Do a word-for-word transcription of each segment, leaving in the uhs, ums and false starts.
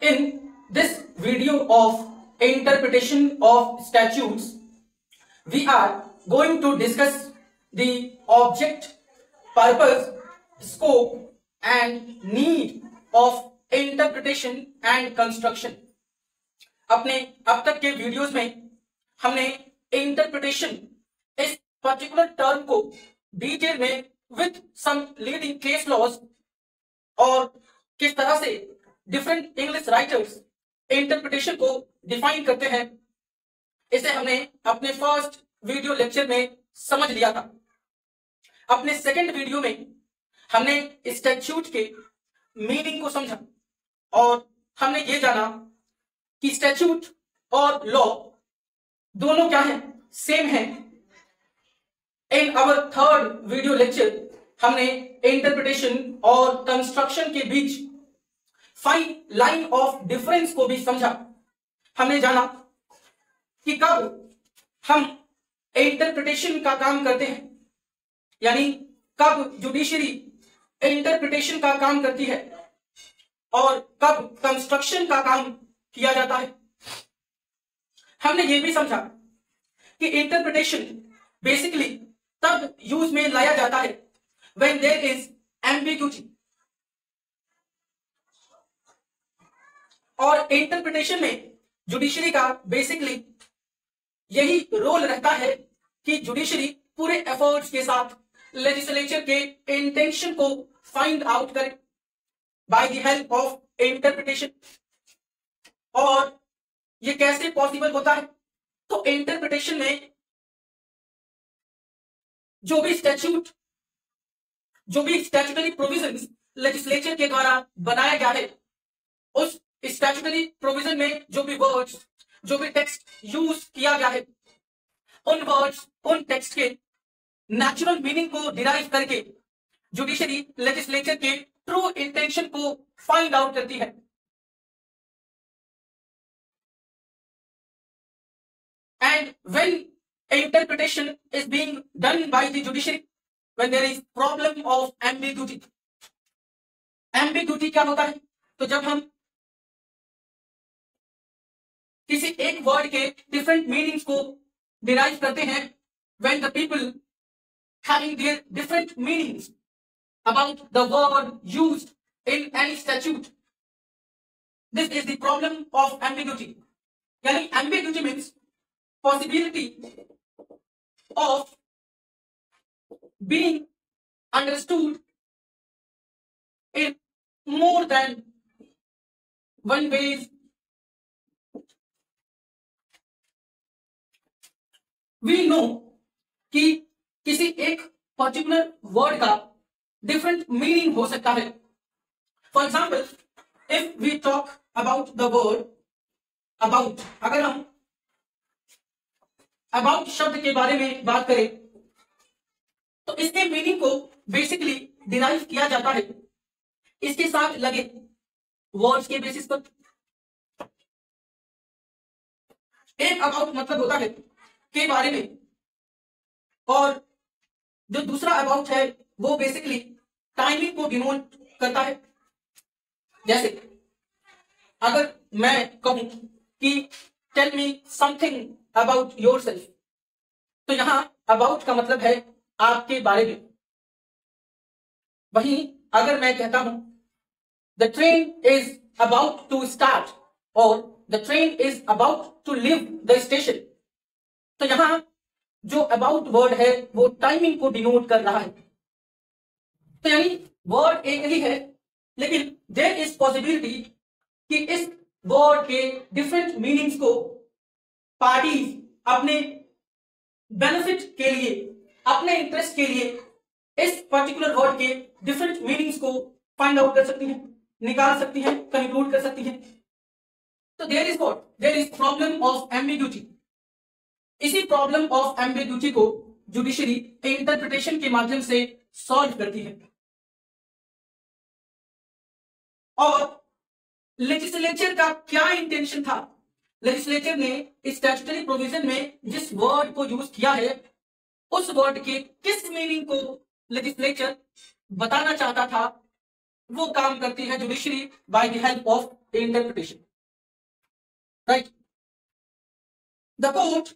In this video of interpretation of statutes, we are going to discuss the object, purpose, scope and need of interpretation and construction. अपने अब तक के videos में हमने interpretation इस particular term को detail में with some leading case laws और किस तरह से डिफरेंट इंग्लिश राइटर्स इंटरप्रिटेशन को डिफाइन करते हैं, इसे हमने अपने फर्स्ट वीडियो लेक्चर में समझ लिया था। अपने सेकंड वीडियो में हमने स्टैट्यूट के मीनिंग को समझा और हमने ये जाना कि स्टैट्यूट और लॉ दोनों क्या हैं, सेम हैं। In our third video lecture हमने इंटरप्रिटेशन और कंस्ट्रक्शन के बीच फाइन लाइन ऑफ डिफरेंस को भी समझा। हमने जाना कि कब हम इंटरप्रिटेशन का काम करते हैं, यानी कब जुडिशरी इंटरप्रिटेशन का काम करती है और कब कंस्ट्रक्शन का काम किया जाता है। हमने ये भी समझा कि इंटरप्रिटेशन बेसिकली तब यूज में लाया जाता है व्हेन देयर इज एम्बिग्यूटी, और इंटरप्रिटेशन में जुडिशरी का बेसिकली यही रोल रहता है कि जुडिशरी पूरे एफर्ट्स के साथ लेजिस्लेचर के इंटेंशन को फाइंड आउट करें by the help of interpretation. और ये कैसे पॉसिबल होता है, तो इंटरप्रिटेशन में जो भी स्टैट्यूट, जो भी स्टैट्यूटरी प्रोविजन लेजिस्लेचर के द्वारा बनाया गया है, उस स्टैट्यूटरी प्रोविजन में जो भी वर्ड्स, जो भी टेक्स्ट यूज किया गया है, उन वर्ड्स, उन टेक्स्ट के नेचुरल मीनिंग को डिराइव करके जुडिशरी लेजिस्लेचर के ट्रू इंटेंशन को फाइंड आउट करती है। And when interpretation is being done by the judiciary, when there is problem of ambiguity. Ambiguity क्या होता है, तो जब हम किसी एक वर्ड के डिफरेंट मीनिंग्स को डिराइव करते हैं, when the people having their different meanings about the word used in any statute. This is the problem of ambiguity. Yani ambiguity means possibility of being understood in more than one ways. We know ki किसी एक particular word का different meaning हो सकता है। For example, if we talk about the word about, अगर हम about शब्द के बारे में बात करें तो इसके मीनिंग को बेसिकली डिराइव किया जाता है इसके साथ लगे वर्ड्स के बेसिस पर। एक अबाउट मतलब होता है के बारे में, और जो दूसरा अबाउट है वो बेसिकली टाइमिंग को डिनोट करता है। जैसे अगर मैं कहूं कि tell me something about yourself, तो यहां अबाउट का मतलब है आपके बारे में। वहीं अगर मैं कहता हूं the train is about to start और the train is about to leave the station, तो यहां जो अबाउट वर्ड है वो टाइमिंग को डिनोट कर रहा है। तो यानी वर्ड एक ही है, लेकिन देयर इज पॉसिबिलिटी कि इस वर्ड के डिफरेंट मीनिंग्स को पार्टी अपने बेनिफिट के लिए, अपने इंटरेस्ट के लिए इस पर्टिकुलर वर्ड के डिफरेंट मीनिंग्स को फाइंड आउट कर सकती है, निकाल सकती है, कंक्लूड कर सकती है। तो there is what, there is problem of ambiguity. इसी प्रॉब्लम ऑफ एम्बिग्यूटी को जुडिशरी इंटरप्रिटेशन के माध्यम से सॉल्व करती है, और लेजिस्लेचर का क्या इंटेंशन था, लेजिस्लेचर ने स्टैट्यूटरी प्रोविजन में जिस वर्ड को यूज किया है उस वर्ड के किस मीनिंग को लेजिस्लेचर बताना चाहता था वो काम करती है judiciary by the help of interpretation, right? The court.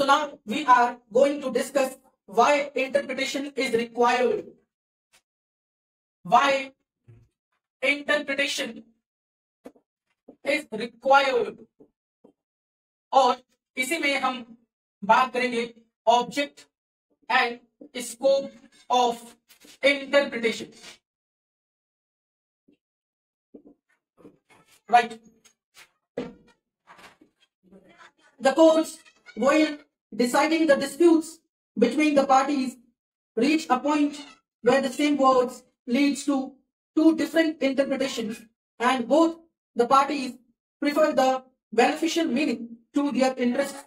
So now we are going to discuss why interpretation is required, why interpretation is required, और इसी में हम बात करेंगे object and scope of interpretation, right? The courts while deciding the disputes between the parties reach a point where the same words leads to two different interpretations and both the parties prefer the beneficial meaning to their interests.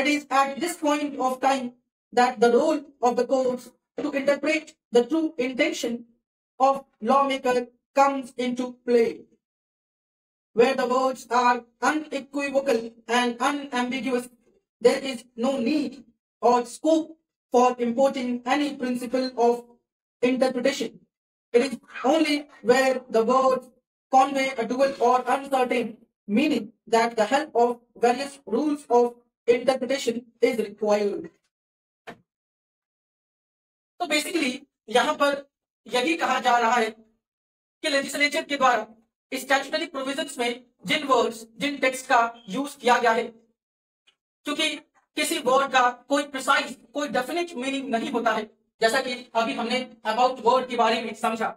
It is at this point of time that the role of the courts to interpret the true intention of lawmaker comes into play, where the words are unequivocal and unambiguous. There is no need or scope for importing any principle of interpretation. It is only where the words convey a dual or uncertain meaning that the help of various rules of interpretation is required. तो basically यहाँ पर यही कहा जा रहा है कि legislature के द्वारा स्टैट्यूटरी प्रोविजंस में जिन वर्ड्स, जिन टेक्स्ट का यूज किया गया है, क्योंकि किसी वर्ड का कोई प्रिसाइज, कोई डेफिनेट मीनिंग नहीं होता है, जैसा कि अभी हमने अबाउट वर्ड के बारे में समझा।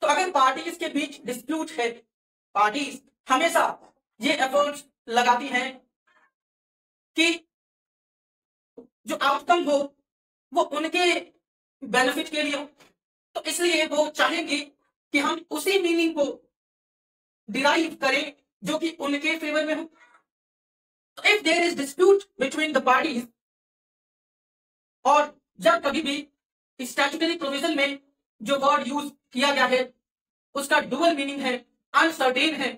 तो अगर पार्टीज के बीच डिस्प्यूट है, पार्टीज हमेशा ये एफर्ट्स लगाती हैं कि जो आउटकम हो वो उनके बेनिफिट के लिए हो, तो इसलिए वो चाहेंगे कि हम उसी मीनिंग को डिराइव करें जो कि उनके फेवर में हो। If there is dispute between the parties, और जब कभी भी स्टैट्यूटरी प्रोविजन में जो वर्ड यूज किया गया है उसका डुअल मीनिंग है, अनसर्टेन है,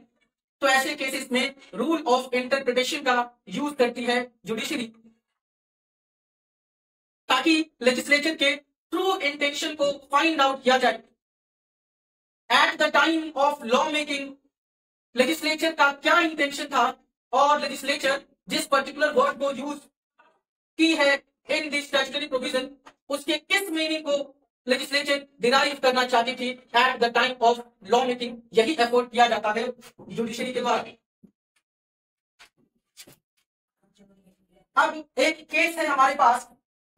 तो ऐसे केसेस में रूल ऑफ इंटरप्रिटेशन का यूज करती है जुडिशरी, ताकि लेजिस्लेचर के ट्रू इंटेंशन को फाइंड आउट किया जाए। At the time of law making legislature का क्या इंटेंशन था और लेजिस्लेचर जिस पर्टिकुलर वर्ड को यूज की है इन दिस स्टैट्यूटरी प्रोविजन, उसके किस मीनिंग को लेजिस्लेचर डिराइव करना चाहती थी at the time of law making, यही एफर्ट किया जाता है जुडिशरी के द्वारा। अब एक केस है हमारे पास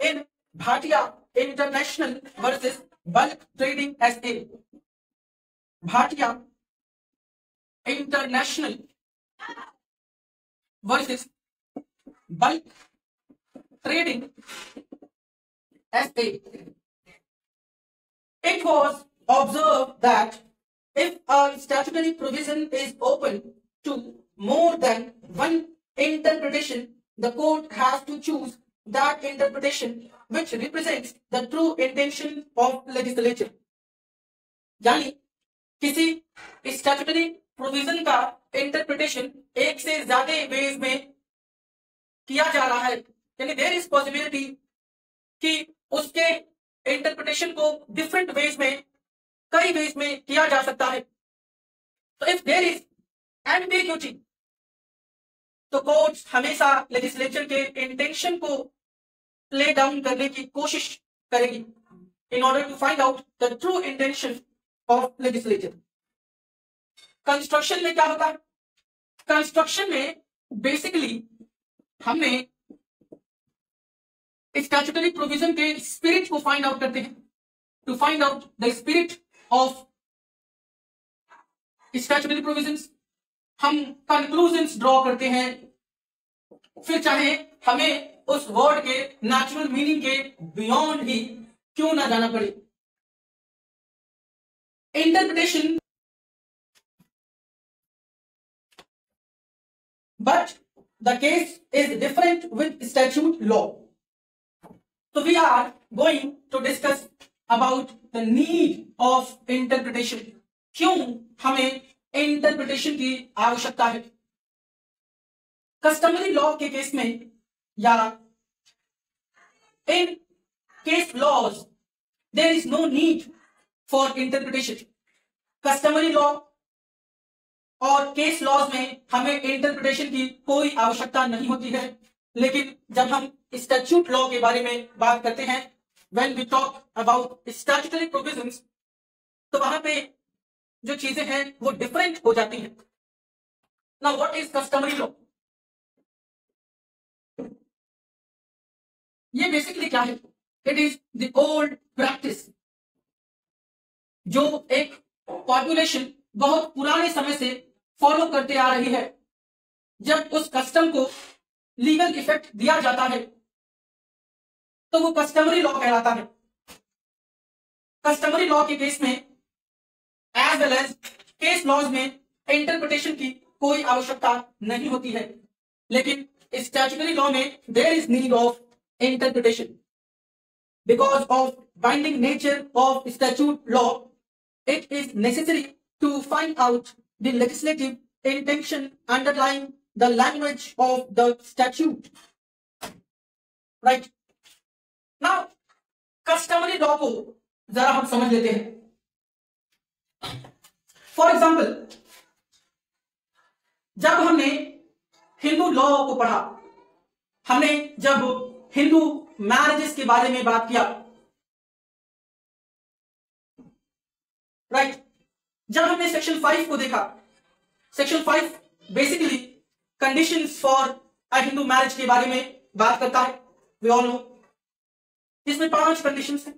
in Bhatia international versus bulk trading S A, Bhatia international versus bulk trading S A. It was observed that if a statutory provision is open to more than one interpretation, the court has to choose that interpretation which represents the true intention of legislature. यानी किसी statutory provision का interpretation एक से ज्यादा veg में किया जा रहा है, यानी देयर इज पॉसिबिलिटी कि उसके इंटरप्रिटेशन को डिफरेंट वेज में, कई वेज में किया जा सकता है। तो इफ देयर इज एम्बिग्यूटी, तो कोर्ट्स हमेशा लेजिस्लेचर के इंटेंशन को प्ले डाउन करने की कोशिश करेगी in order to find out the true intention of legislature. Construction में क्या होता है? कंस्ट्रक्शन में बेसिकली हमने स्टैट्यूटरी प्रोविजन के स्पिरिट को फाइंड आउट करते हैं, to find out the spirit of statutory provisions. हम कंक्लूजंस ड्रॉ करते हैं, फिर चाहे हमें उस वर्ड के नेचुरल मीनिंग के बियॉन्ड ही क्यों ना जाना पड़े। Interpretation But the case is different with statute law. So we are going to discuss about the need of interpretation. क्यों हमें interpretation की आवश्यकता है? Customary law के केस में या in case laws there is no need for interpretation. Customary law और case laws में हमें इंटरप्रिटेशन की कोई आवश्यकता नहीं होती है, लेकिन जब हम स्टैट्यूट लॉ के बारे में बात करते हैं, when we talk about statutory provisions, तो वहां पे जो चीजें हैं वो डिफरेंट हो जाती हैं। Now what is customary law? ये बेसिकली क्या है? It is the old practice जो एक पॉपुलेशन बहुत पुराने समय से फॉलो करते आ रही है। जब उस कस्टम को लीगल इफेक्ट दिया जाता है तो वो कस्टमरी लॉ कहलाता है। कस्टमरी लॉ के केस में as well as case laws में इंटरप्रिटेशन की कोई आवश्यकता नहीं होती है, लेकिन स्टैट्यूटरी लॉ में there is need of interpretation because of binding nature of statute law. It is necessary to find out the legislative intention underlying the language of the statute, right? Now, customary law को जरा हम समझ लेते हैं। For example, जब हमने Hindu law को पढ़ा, हमने जब हिंदू मैरिजेस के बारे में बात किया, right? जब हमने सेक्शन फाइव को देखा, section five basically conditions for a Hindu marriage के बारे में बात करता है। वी ऑल नो इसमें पांच कंडीशंस हैं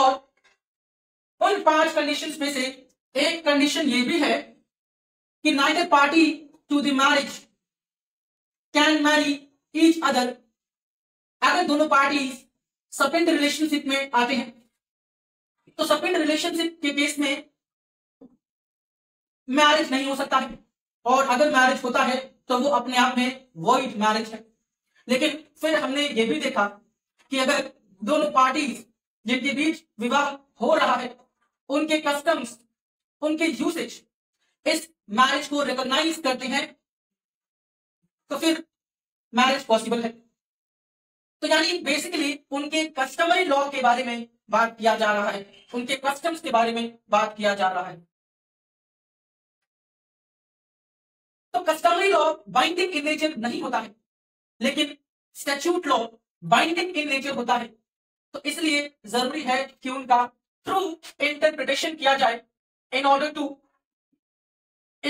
और उन पांच कंडीशंस में से एक कंडीशन ये भी है कि neither party to the marriage can marry each other. अगर दोनों पार्टी सपिंड रिलेशनशिप में आते हैं तो सपिंड रिलेशनशिप के केस में मैरिज नहीं हो सकता है, और अगर मैरिज होता है तो वो अपने आप में वॉइड मैरिज है। लेकिन फिर हमने ये भी देखा कि अगर दोनों पार्टीज जिनके बीच विवाह हो रहा है उनके कस्टम्स, उनके यूसेज इस मैरिज को रिकॉग्नाइज करते हैं तो फिर मैरिज पॉसिबल है। तो यानी बेसिकली उनके कस्टमरी लॉ के बारे में बात किया जा रहा है, उनके कस्टम्स के बारे में बात किया जा रहा है। तो customary law binding in nature नहीं होता है, लेकिन statute law binding in nature होता है। तो इसलिए जरूरी है कि उनका ट्रू इंटरप्रिटेशन किया जाए in order to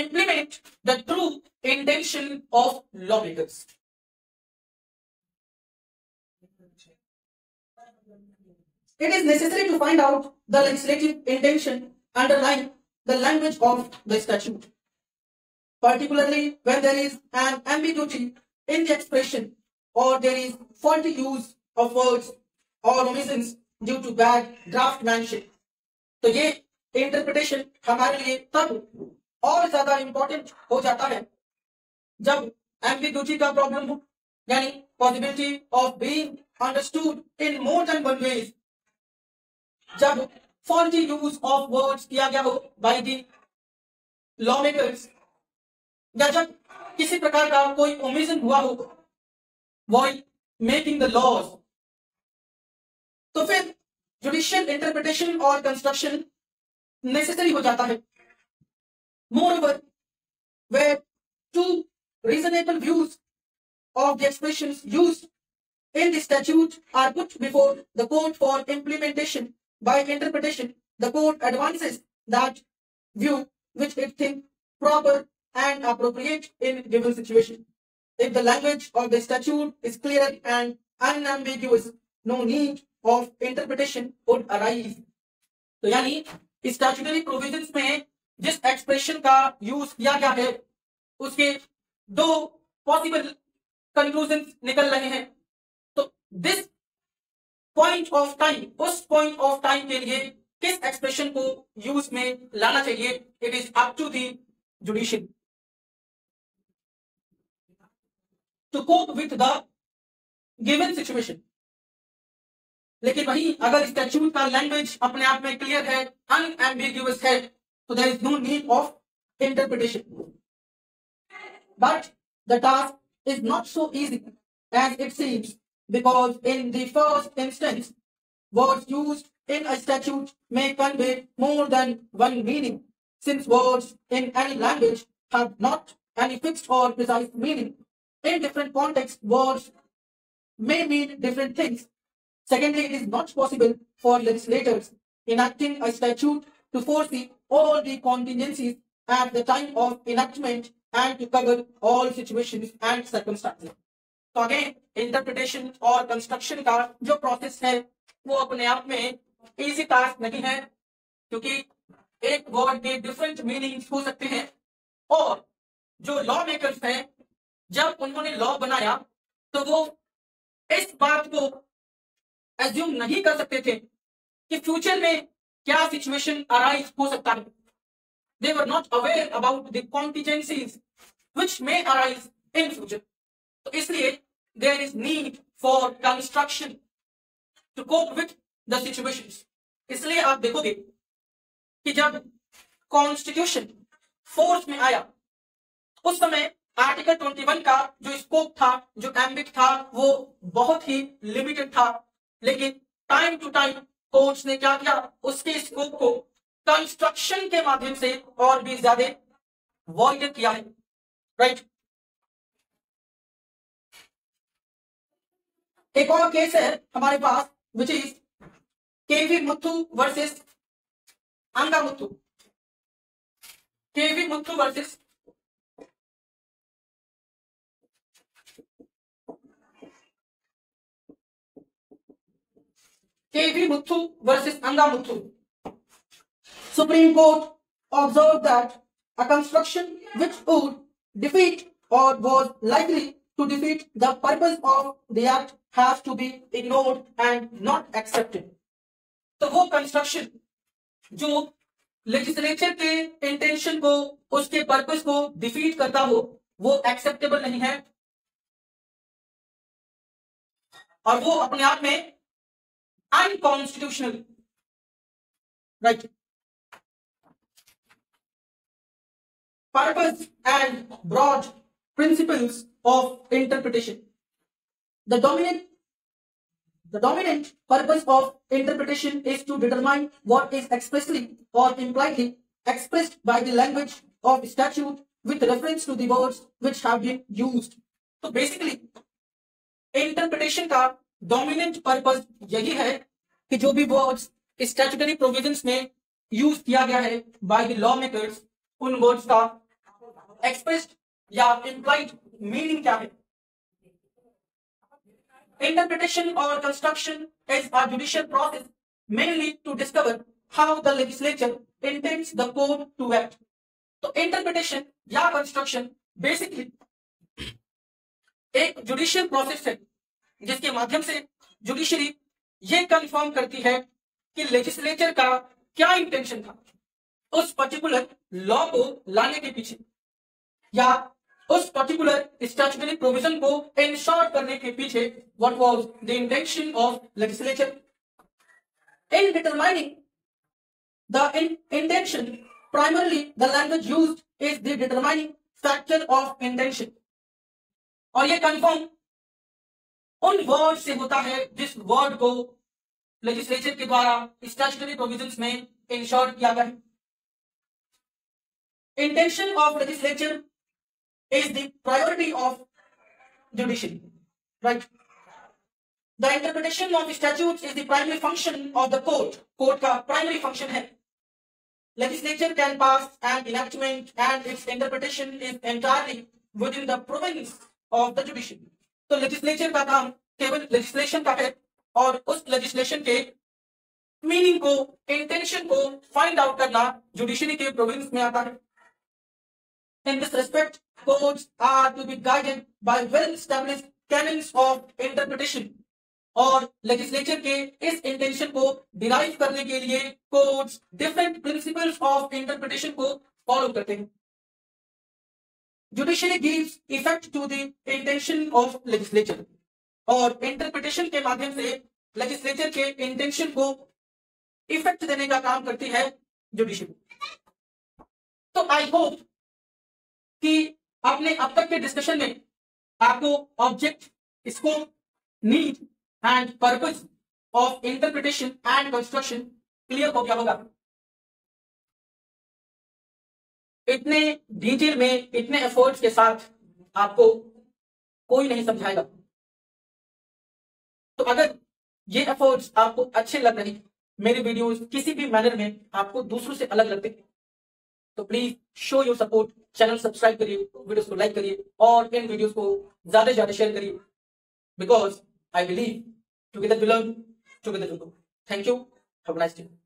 implement the true intention of law makers. It is necessary to find out the legislative intention underlying the language of the statute, particularly when there is an ambiguity in the expression or there is faulty use of words or omissions due to bad draftsmanship। तो ये interpretation हमारे लिए तब और ज्यादा important हो जाता है जब ambiguity का प्रॉब्लम हो, यानी possibility of being understood in more than one way, जब faulty use of words किया गया हो by the lawmakers, या जब किसी प्रकार का कोई ओमिशन हुआ हो व्हाइल मेकिंग द लॉज, तो फिर जुडिशियल इंटरप्रिटेशन और कंस्ट्रक्शन नेसेसरी हो जाता है। Moreover where two reasonable views of the expressions used in the statute are put before the court for implementation by interpretation, the court advances that view which it think proper and appropriate in given situation. If the language of the statute is clear and unambiguous, no need of interpretation would arise. तो यानी statutory provisions में जिस expression का use किया गया है उसके दो possible conclusions निकल रहे हैं, तो this point of time, उस point of time के लिए किस expression को use में लाना चाहिए, it is up to the judiciary to cope with the given situation। लेकिन वही अगर स्टैट्यूट का लैंग्वेज अपने आप में क्लियर है, अनएम्बिग्यूअस है, तो there is no need of interpretation. But the task is not so easy as it seems because in the first instance words used in a statute may convey more than one meaning, since words in any language have not any fixed or precise meaning. In different contexts, words may mean different things. Secondly, it is not possible for legislators enacting a statute to foresee all the contingencies at the time of enactment and to cover all situations and circumstances. तो again interpretation और construction का जो process है वो अपने आप में easy task नहीं है, क्योंकि एक वर्ड के डिफरेंट मीनिंग्स हो सकते हैं। और जो लॉ मेकर्स हैं, जब उन्होंने लॉ बनाया तो वो इस बात को एज्यूम नहीं कर सकते थे कि फ्यूचर में क्या सिचुएशन अराइज हो सकता है। They were not aware about the contingencies which may arise in future. तो इसलिए there is need for construction to cope with the situations. इसलिए आप देखोगे कि जब कॉन्स्टिट्यूशन फोर्स में आया, उस समय आर्टिकल इक्कीस का जो स्कोप था, जो एम्बिट था, वो बहुत ही लिमिटेड था। लेकिन टाइम टू टाइम कोर्ट्स ने क्या किया, उसके स्कोप को कंस्ट्रक्शन के माध्यम से और भी ज्यादा वाइडन किया है, राइट। एक और केस है हमारे पास, which is KV Muthu versus Angamuthu. KV Muthu versus KV Muthu versus Angamuthu. Supreme Court observed that a construction which would defeat or was likely to defeat the purpose of the act has to be ignored and not accepted. तो वो construction जो legislature के intention को, उसके purpose को defeat करता हो, वो acceptable नहीं है, और वो अपने आप में unconstitutional, right? Purpose and broad principles of interpretation. The dominant, the dominant purpose of interpretation is to determine what is expressly or impliedly expressed by the language of statute with reference to the words which have been used. So basically, interpretation का dominant purpose यही है कि जो भी words statutory provisions में use किया गया है by the lawmakers, उन वर्ड्स का एक्सप्रेस्ड या इम्प्लाइड मीनिंग क्या है। इंटरप्रिटेशन और construction is a judicial process mainly to discover how the legislature intends the code to act. तो इंटरप्रिटेशन या कंस्ट्रक्शन बेसिकली एक जुडिशियल प्रोसेस है, जिसके माध्यम से जुडिशरी ये कंफर्म करती है कि लेजिस्लेचर का क्या इंटेंशन था उस पर्टिकुलर लॉ को लाने के पीछे, या उस पर्टिकुलर स्टैट्यूटरी प्रोविजन को इंश्योर करने के पीछे, what was the intention of legislature. In determining the intention, primarily the language used is the determining factor of intention. और ये कंफर्म उन वर्ड से होता है जिस वर्ड को लेजिस्लेचर के द्वारा स्टैट्यूटरी प्रोविजंस में इंश्योर किया गया है। Intention of legislature is the priority of judiciary, right? The interpretation of statutes is the primary function of the court. Court का primary function है. Legislature can pass an enactment, and its interpretation is entirely within the province of the judiciary. तो legislature का काम केवल legislation का है, और उस legislation के meaning को, intention को find out करना judiciary के province में आता है। In this respect, courts are to be guided by well-established canons of interpretation. और legislature के इस intention को derive करने के लिए courts different principles of interpretation को follow करते हैं। Judiciary gives effect to the intention of legislature. और interpretation के माध्यम से legislature के intention को effect देने का काम करती है judiciary। तो I hope कि अपने अब तक के डिस्कशन में आपको object, scope, need and purpose of interpretation and construction clear हो गया होगा। इतने डिटेल में इतने एफर्ट्स के साथ आपको कोई नहीं समझाएगा, तो अगर ये एफर्ट्स आपको अच्छे लग रहे हैं, मेरे वीडियोस किसी भी मैनर में आपको दूसरों से अलग लगते हैं, तो please show your support, channel subscribe करिए, वीडियोस को लाइक करिए और इन वीडियोस को ज्यादा से ज्यादा शेयर करिए, because I believe together we learn, together we grow. Thank you, have a nice day.